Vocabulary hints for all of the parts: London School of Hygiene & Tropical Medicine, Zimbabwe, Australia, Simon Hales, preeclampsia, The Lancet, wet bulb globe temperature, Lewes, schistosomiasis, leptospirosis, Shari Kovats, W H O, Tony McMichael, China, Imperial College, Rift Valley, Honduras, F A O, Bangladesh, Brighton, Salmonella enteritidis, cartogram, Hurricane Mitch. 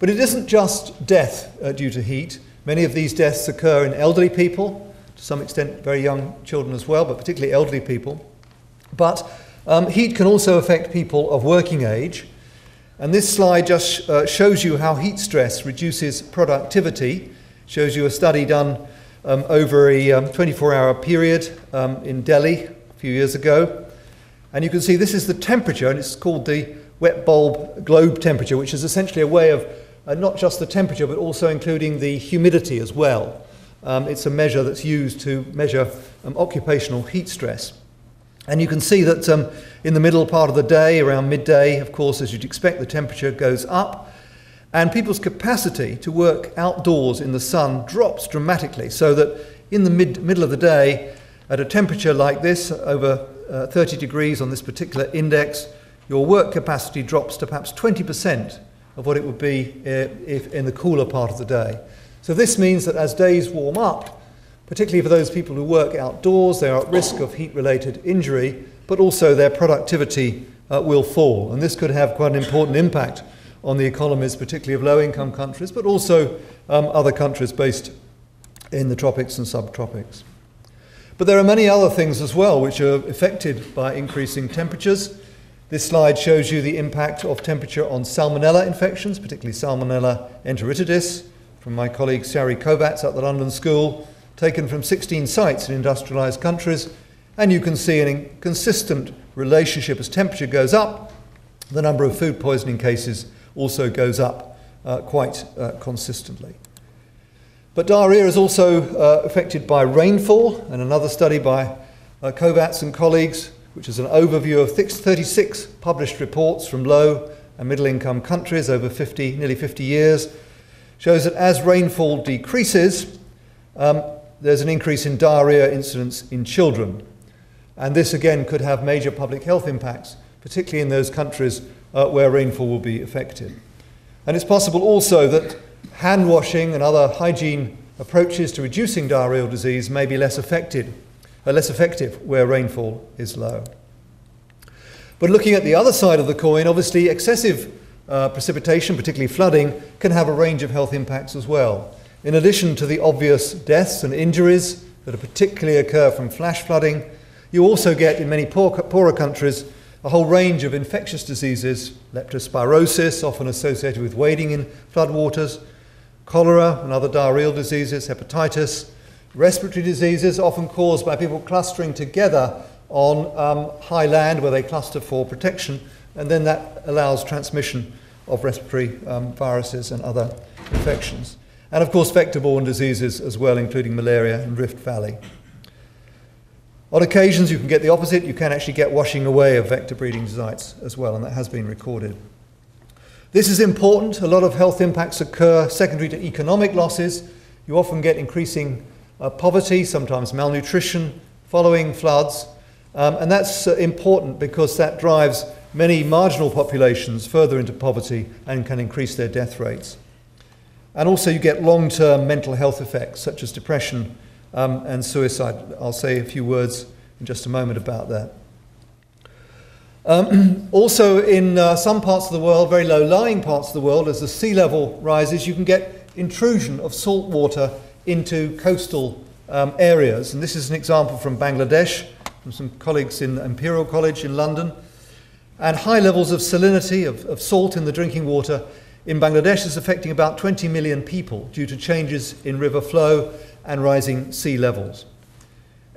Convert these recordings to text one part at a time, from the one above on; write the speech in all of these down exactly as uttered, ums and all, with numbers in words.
But it isn't just death uh, due to heat. Many of these deaths occur in elderly people, to some extent very young children as well, but particularly elderly people. But um, heat can also affect people of working age. And this slide just uh, shows you how heat stress reduces productivity. Shows you a study done um, over a twenty-four hour um, period um, in Delhi a few years ago. And you can see this is the temperature, and it's called the wet bulb globe temperature, which is essentially a way of uh, not just the temperature, but also including the humidity as well. Um, it's a measure that's used to measure um, occupational heat stress. And you can see that um, in the middle part of the day, around midday, of course, as you'd expect, the temperature goes up. And people's capacity to work outdoors in the sun drops dramatically, so that in the mid middle of the day, at a temperature like this, over uh, thirty degrees on this particular index, your work capacity drops to perhaps twenty percent of what it would be uh, if in the cooler part of the day. So this means that as days warm up, particularly for those people who work outdoors, they are at risk of heat-related injury, but also their productivity uh, will fall. And this could have quite an important impact on the economies, particularly of low-income countries, but also um, other countries based in the tropics and subtropics. But there are many other things as well which are affected by increasing temperatures. This slide shows you the impact of temperature on salmonella infections, particularly Salmonella enteritidis, from my colleague Shari Kovats at the London School, taken from sixteen sites in industrialized countries. And you can see an consistent relationship. As temperature goes up, the number of food poisoning cases also goes up uh, quite uh, consistently. But diarrhea is also uh, affected by rainfall, and another study by uh, Kovats and colleagues, which is an overview of thirty-six published reports from low and middle income countries over fifty, nearly fifty years, shows that as rainfall decreases, um, there's an increase in diarrhea incidence in children. And this again could have major public health impacts, particularly in those countries uh, where rainfall will be affected. And it's possible also that hand washing and other hygiene approaches to reducing diarrheal disease may be less affected, uh, less effective where rainfall is low. But looking at the other side of the coin, obviously excessive uh, precipitation, particularly flooding, can have a range of health impacts as well. In addition to the obvious deaths and injuries that particularly occur from flash flooding, you also get in many poor, poorer countries a whole range of infectious diseases, leptospirosis, often associated with wading in floodwaters, cholera and other diarrheal diseases, hepatitis, respiratory diseases often caused by people clustering together on um, high land where they cluster for protection, and then that allows transmission of respiratory um, viruses and other infections. And of course vector-borne diseases as well, including malaria and Rift Valley. On occasions you can get the opposite, you can actually get washing away of vector breeding sites as well, and that has been recorded. This is important. A lot of health impacts occur secondary to economic losses. You often get increasing uh, poverty, sometimes malnutrition, following floods, um, and that's uh, important because that drives many marginal populations further into poverty and can increase their death rates. And also you get long-term mental health effects such as depression, Um, and suicide. I'll say a few words in just a moment about that. Um, also in uh, some parts of the world, very low-lying parts of the world, as the sea level rises, you can get intrusion of salt water into coastal um, areas. And this is an example from Bangladesh, from some colleagues in Imperial College in London. And high levels of salinity, of, of salt in the drinking water in Bangladesh is affecting about twenty million people due to changes in river flow and rising sea levels.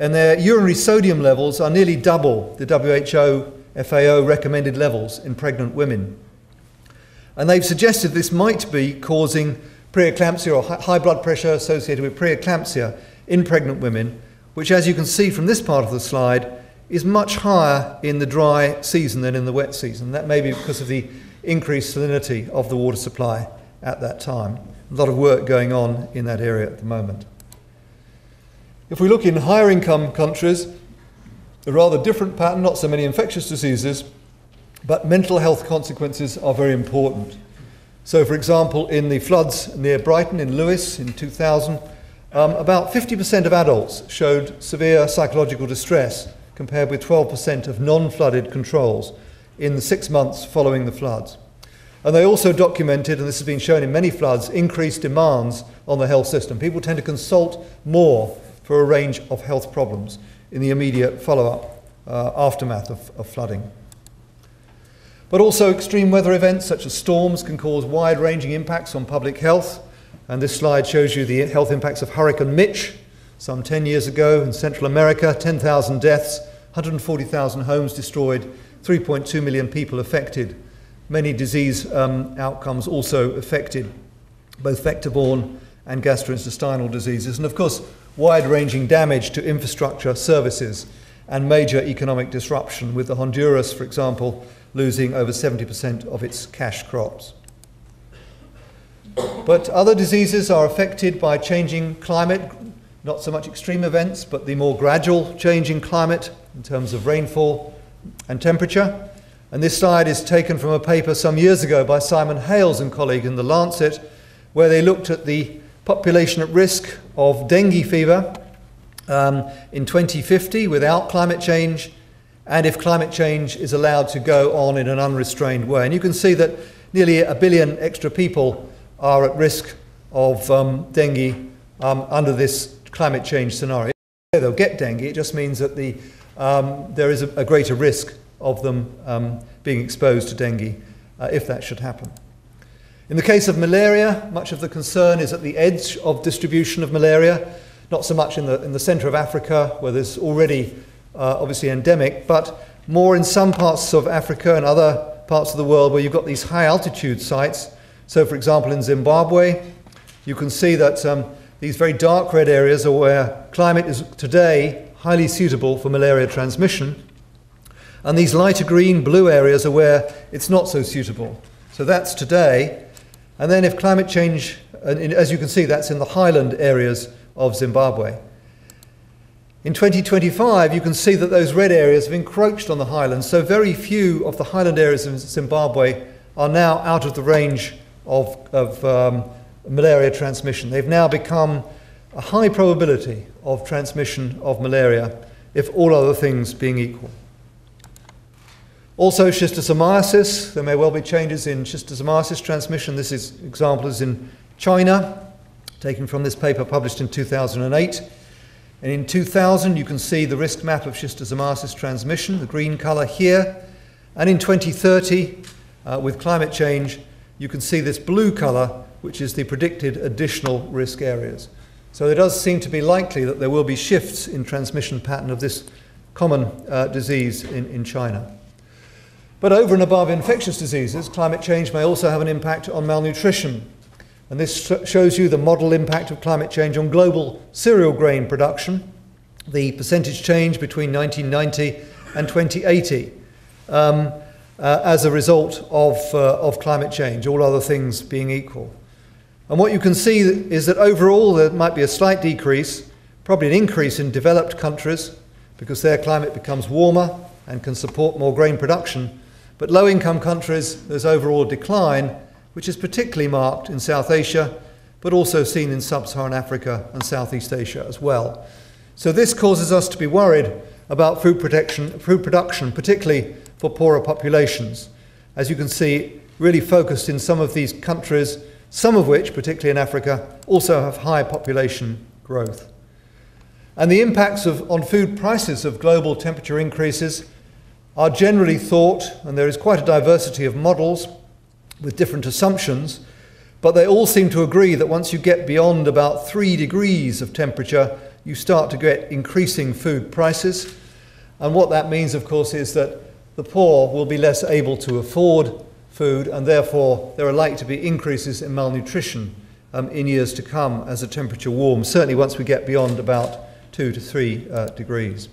And their urinary sodium levels are nearly double the W H O, F A O recommended levels in pregnant women. And they've suggested this might be causing preeclampsia or high blood pressure associated with preeclampsia in pregnant women, which, as you can see from this part of the slide, is much higher in the dry season than in the wet season. That may be because of the increased salinity of the water supply at that time. A lot of work going on in that area at the moment. If we look in higher income countries, a rather different pattern, not so many infectious diseases, but mental health consequences are very important. So for example, in the floods near Brighton in Lewes in two thousand, um, about fifty percent of adults showed severe psychological distress compared with twelve percent of non-flooded controls in the six months following the floods. And they also documented, and this has been shown in many floods, increased demands on the health system. People tend to consult more for a range of health problems in the immediate follow-up uh, aftermath of, of flooding. But also extreme weather events such as storms can cause wide-ranging impacts on public health. And this slide shows you the health impacts of Hurricane Mitch some ten years ago in Central America, ten thousand deaths, one hundred forty thousand homes destroyed, three point two million people affected. Many disease um, outcomes also affected, both vector-borne and gastrointestinal diseases, and of course wide-ranging damage to infrastructure, services, and major economic disruption, with the Honduras, for example, losing over seventy percent of its cash crops. But other diseases are affected by changing climate, not so much extreme events, but the more gradual change in climate in terms of rainfall and temperature. And this slide is taken from a paper some years ago by Simon Hales and colleague in The Lancet, where they looked at the population at risk of dengue fever um, in twenty fifty without climate change, and if climate change is allowed to go on in an unrestrained way. And you can see that nearly a billion extra people are at risk of um, dengue um, under this climate change scenario. They'll get dengue, it just means that the, um, there is a, a greater risk of them um, being exposed to dengue, uh, if that should happen. In the case of malaria, much of the concern is at the edge of distribution of malaria, not so much in the, in the centre of Africa, where there's already uh, obviously endemic, but more in some parts of Africa and other parts of the world where you've got these high altitude sites. So for example, in Zimbabwe, you can see that um, these very dark red areas are where climate is today highly suitable for malaria transmission. And these lighter green, blue areas are where it's not so suitable. So that's today. And then if climate change, and as you can see, that's in the highland areas of Zimbabwe. In twenty twenty-five, you can see that those red areas have encroached on the highlands. So very few of the highland areas of Zimbabwe are now out of the range of, of um, malaria transmission. They've now become a high probability of transmission of malaria, if all other things being equal. Also schistosomiasis, there may well be changes in schistosomiasis transmission. This is, example is in China, taken from this paper published in two thousand eight. And in two thousand, you can see the risk map of schistosomiasis transmission, the green color here. And in twenty thirty, uh, with climate change, you can see this blue color, which is the predicted additional risk areas. So there does seem to be likely that there will be shifts in transmission pattern of this common uh, disease in, in China. But over and above infectious diseases, climate change may also have an impact on malnutrition. And this sh shows you the model impact of climate change on global cereal grain production, the percentage change between nineteen ninety and twenty eighty um, uh, as a result of, uh, of climate change, all other things being equal. And what you can see is that overall there might be a slight decrease, probably an increase in developed countries, because their climate becomes warmer and can support more grain production. But low-income countries, there's overall decline, which is particularly marked in South Asia, but also seen in sub-Saharan Africa and Southeast Asia as well. So this causes us to be worried about food protection, food production, particularly for poorer populations. As you can see, really focused in some of these countries, some of which, particularly in Africa, also have high population growth. And the impacts of, on food prices of global temperature increases are generally thought, and there is quite a diversity of models with different assumptions, but they all seem to agree that once you get beyond about three degrees of temperature, you start to get increasing food prices. And what that means, of course, is that the poor will be less able to afford food, and therefore there are likely to be increases in malnutrition um, in years to come as the temperature warms, certainly once we get beyond about two to three uh, degrees.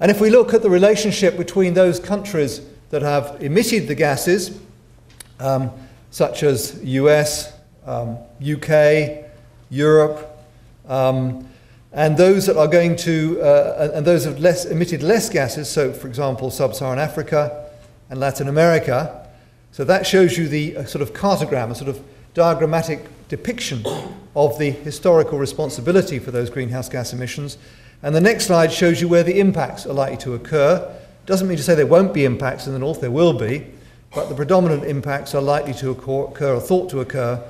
And if we look at the relationship between those countries that have emitted the gases, um, such as U S, um, U K, Europe, um, and those that are going to, uh, and those that have less, emitted less gases, so for example, sub-Saharan Africa and Latin America, so that shows you the uh, sort of cartogram, a sort of diagrammatic depiction of the historical responsibility for those greenhouse gas emissions. And the next slide shows you where the impacts are likely to occur. Doesn't mean to say there won't be impacts in the north, there will be. but the predominant impacts are likely to occur or thought to occur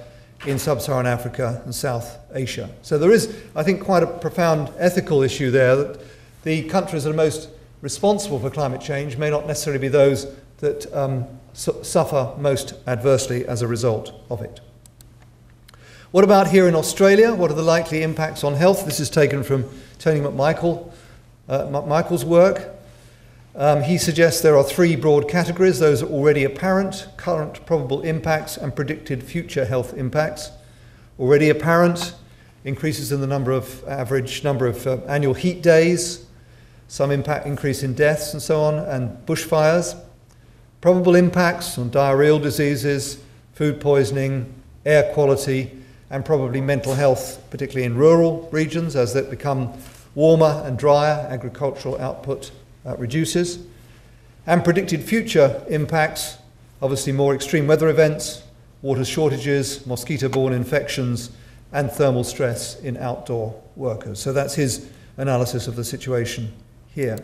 in sub-Saharan Africa and South Asia. So there is, I think, quite a profound ethical issue there, that the countries that are most responsible for climate change may not necessarily be those that um, su- suffer most adversely as a result of it. What about here in Australia? What are the likely impacts on health? This is taken from Tony McMichael, uh, McMichael's work. Um, he suggests there are three broad categories: those already apparent, current probable impacts, and predicted future health impacts. Already apparent: increases in the number of average number of uh, annual heat days, some impact increase in deaths and so on, and bushfires. Probable impacts on diarrheal diseases, food poisoning, air quality, and probably mental health, particularly in rural regions as they become warmer and drier, agricultural output uh, reduces. And predicted future impacts, obviously more extreme weather events, water shortages, mosquito-borne infections, and thermal stress in outdoor workers. So that's his analysis of the situation here.